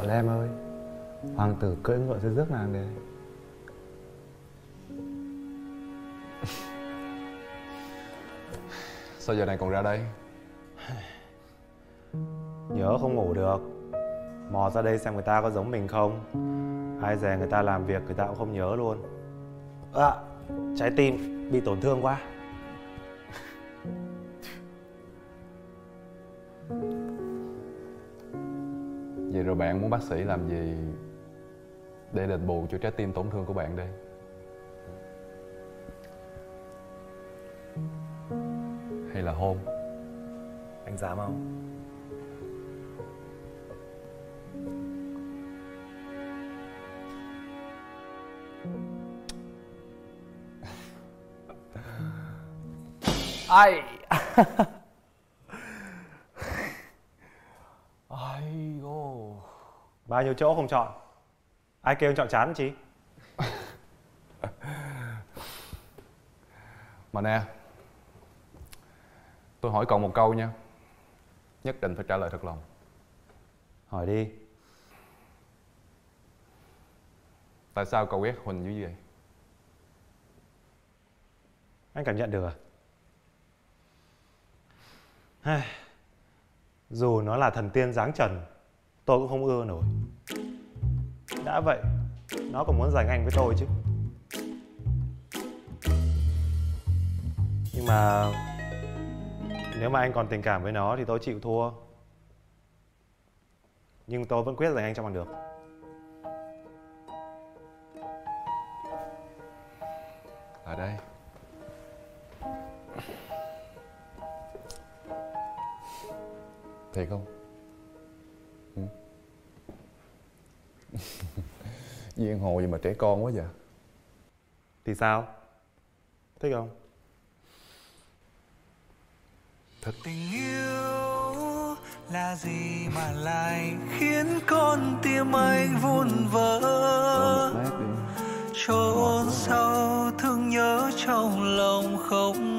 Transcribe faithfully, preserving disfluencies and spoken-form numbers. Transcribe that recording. Đạo Lem ơi, hoàng tử cưỡi ngựa sẽ rước nàng đến. Sao giờ này còn ra đây? Nhớ không ngủ được, mò ra đây xem người ta có giống mình không. Ai dè người ta làm việc người ta cũng không nhớ luôn. À, trái tim bị tổn thương quá. Vậy rồi bạn muốn bác sĩ làm gì để đền bù cho trái tim tổn thương của bạn đây? Hay là hôn? Anh dám không? Ai ai ô, bao nhiêu chỗ không chọn, ai kêu chọn chán chị. Mà nè, tôi hỏi còn một câu nha, nhất định phải trả lời thật lòng. Hỏi đi. Tại sao cậu ghét Huỳnh như vậy? Anh cảm nhận được à? Dù nó là thần tiên giáng trần, tôi cũng không ưa nổi. Đã vậy, nó còn muốn giành anh với tôi chứ. Nhưng mà nếu mà anh còn tình cảm với nó thì tôi chịu thua. Nhưng tôi vẫn quyết giành anh cho bằng được. Ở đây. Thiệt không? Ừ. Duyên hồ gì mà trẻ con quá vậy? Thì sao? Thích không? Thật. Tình yêu là gì mà lại khiến con tim anh vun vỡ, chôn sâu thương nhớ trong lòng không